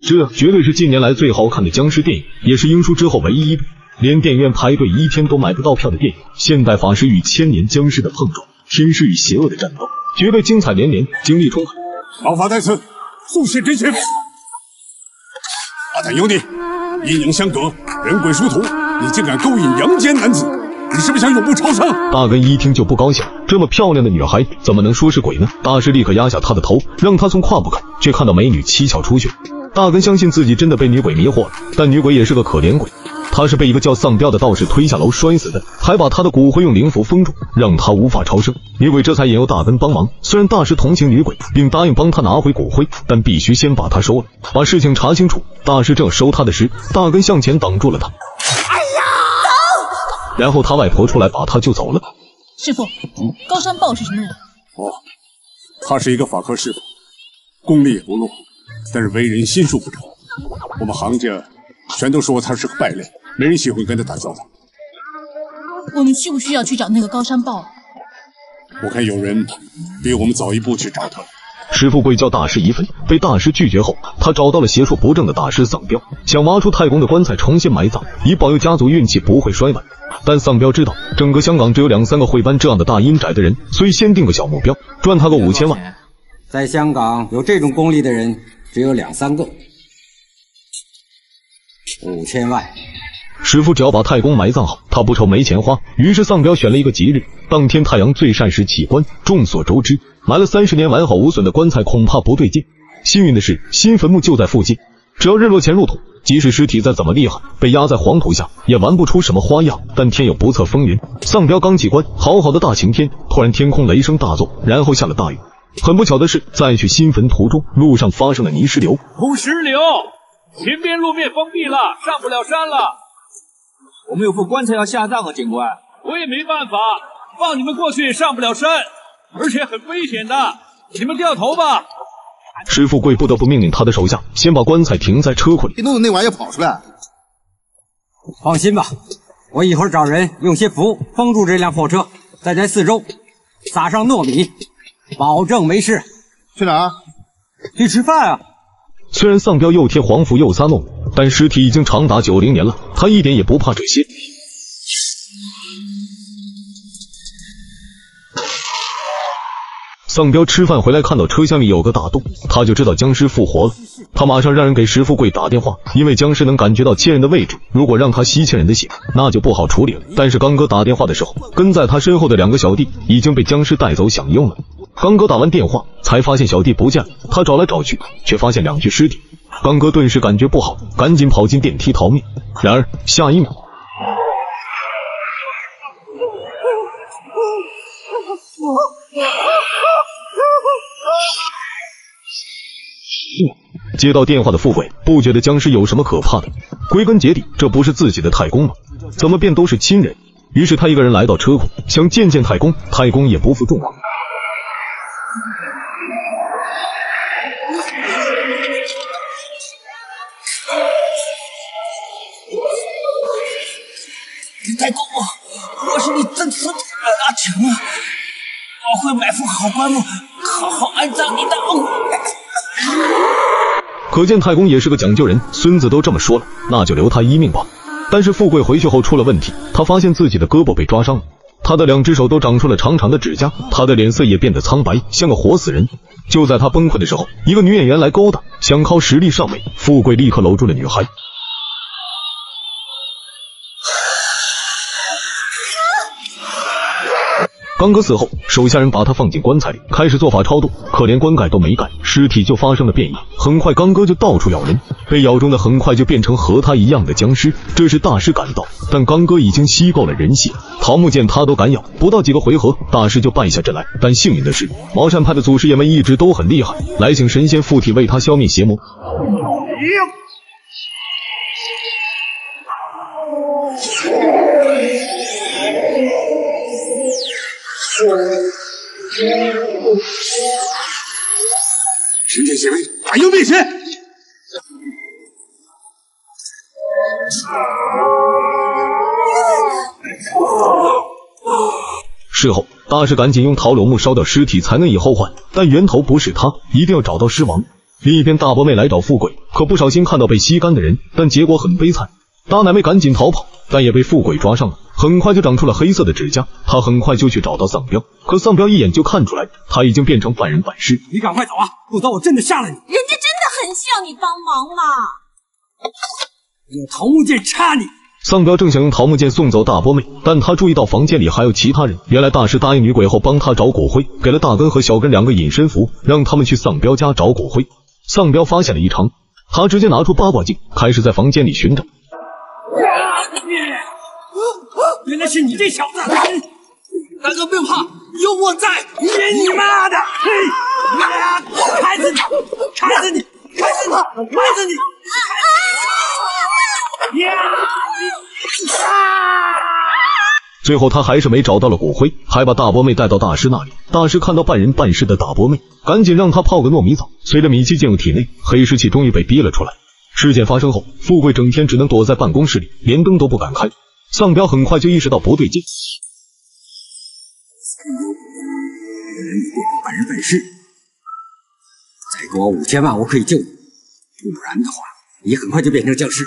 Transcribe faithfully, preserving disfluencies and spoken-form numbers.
这绝对是近年来最好看的僵尸电影，也是英叔之后唯一一部连电影院排队一天都买不到票的电影。现代法师与千年僵尸的碰撞，天师与邪恶的战斗，绝对精彩连连，精力充沛。王法在此，速现真情。阿胆妖孽，阴阳相隔，人鬼殊途，你竟敢勾引阳间男子，你是不是想永不超生？大根一听就不高兴，这么漂亮的女孩怎么能说是鬼呢？大师立刻压下她的头，让她从胯部看，却看到美女七窍出血。 大根相信自己真的被女鬼迷惑了，但女鬼也是个可怜鬼，她是被一个叫丧彪的道士推下楼摔死的，还把她的骨灰用灵符封住，让她无法超生。女鬼这才引诱大根帮忙，虽然大师同情女鬼，并答应帮她拿回骨灰，但必须先把她收了。把事情查清楚，大师正收她的尸，大根向前挡住了她。哎呀，走！然后他外婆出来把她救走了。师傅，高山豹是什么人？哦，他是一个法科师傅，功力也不弱。 但是为人心术不正，我们行家全都说他是个败类，没人喜欢跟他打交道。我们需不需要去找那个高山豹？我看有人比我们早一步去找他。石富贵叫大师一份，被大师拒绝后，他找到了邪术不正的大师丧彪，想挖出太公的棺材重新埋葬，以保佑家族运气不会衰败。但丧彪知道整个香港只有两三个会搬这样的大阴宅的人，所以先定个小目标，赚他个五千万。在香港有这种功力的人。 只有两三个，五千万。师傅只要把太公埋葬好，他不愁没钱花。于是丧彪选了一个吉日，当天太阳最晒时起棺。众所周知，埋了三十年完好无损的棺材恐怕不对劲。幸运的是，新坟墓就在附近，只要日落前入土，即使尸体再怎么厉害，被压在黄土下也玩不出什么花样。但天有不测风云，丧彪刚起棺，好好的大晴天，突然天空雷声大作，然后下了大雨。 很不巧的是，在去新坟途中，路上发生了泥石流。土石流，前边路面封闭了，上不了山了。我们有副棺材要下葬啊，警官。我也没办法，放你们过去也上不了山，而且很危险的，你们掉头吧。石富贵不得不命令他的手下先把棺材停在车库里，别弄得那玩意跑出来。放心吧，我一会儿找人用些符封住这辆破车，在咱四周撒上糯米。 保证没事。去哪儿？去吃饭啊！虽然丧彪又贴黄符又撒弄，但尸体已经长达九零年了，他一点也不怕这些。丧彪吃饭回来看到车厢里有个大洞，他就知道僵尸复活了。他马上让人给石富贵打电话，因为僵尸能感觉到亲人的位置，如果让他吸亲人的血，那就不好处理了。但是刚哥打电话的时候，跟在他身后的两个小弟已经被僵尸带走享用了。 刚哥打完电话，才发现小弟不见了。他找来找去，却发现两具尸体。刚哥顿时感觉不好，赶紧跑进电梯逃命。然而下一秒，接到电话的富贵不觉得僵尸有什么可怕的。归根结底，这不是自己的太公吗？怎么变都是亲人？于是他一个人来到车库，想见见太公。太公也不负众望。 太公啊，我是你曾孙子阿成啊！我会买副好棺木，好好安葬你的。可见太公也是个讲究人，孙子都这么说了，那就留他一命吧。但是富贵回去后出了问题，他发现自己的胳膊被抓伤了，他的两只手都长出了长长的指甲，他的脸色也变得苍白，像个活死人。就在他崩溃的时候，一个女演员来勾搭，想靠实力上位，富贵立刻搂住了女孩。 刚哥死后，手下人把他放进棺材里，开始做法超度。可怜棺盖都没盖，尸体就发生了变异。很快，刚哥就到处咬人，被咬中的很快就变成和他一样的僵尸。这时大师赶到，但刚哥已经吸够了人血。桃木见他都敢咬，不到几个回合，大师就败下阵来。但幸运的是，茅山派的祖师爷们一直都很厉害，来请神仙附体为他消灭邪魔。 神剑邪威，打妖灭邪！事后，大师赶紧用桃柳木烧掉尸体才能以后换，但源头不是他，一定要找到尸王。另一边，大伯妹来找富贵，可不小心看到被吸干的人，但结果很悲惨。大奶妹赶紧逃跑，但也被富贵抓上了，很快就长出了黑色的指甲。他很快就去找到丧彪，可丧彪一眼就看出来他已经变成半人半尸。你赶快走啊，否则我真的杀了你！人家真的很需要你帮忙嘛！用桃木剑插你！ 丧彪正想用桃木剑送走大波妹，但他注意到房间里还有其他人。原来大师答应女鬼后帮他找骨灰，给了大根和小根两个隐身符，让他们去丧彪家找骨灰。丧彪发现了异常，他直接拿出八卦镜，开始在房间里寻找。原来是你这小子！大哥不用怕，有我在！你妈的！砍死你！砍死你！砍死你！砍死你！ 最后他还是没找到了骨灰，还把大波妹带到大师那里。大师看到半人半尸的大波妹，赶紧让她泡个糯米澡。随着米气进入体内，黑湿气终于被逼了出来。事件发生后，富贵整天只能躲在办公室里，连灯都不敢开。丧彪很快就意识到不对劲，原来你变成半人半尸，再给我五千万，我可以救你；不然的话，你很快就变成僵尸。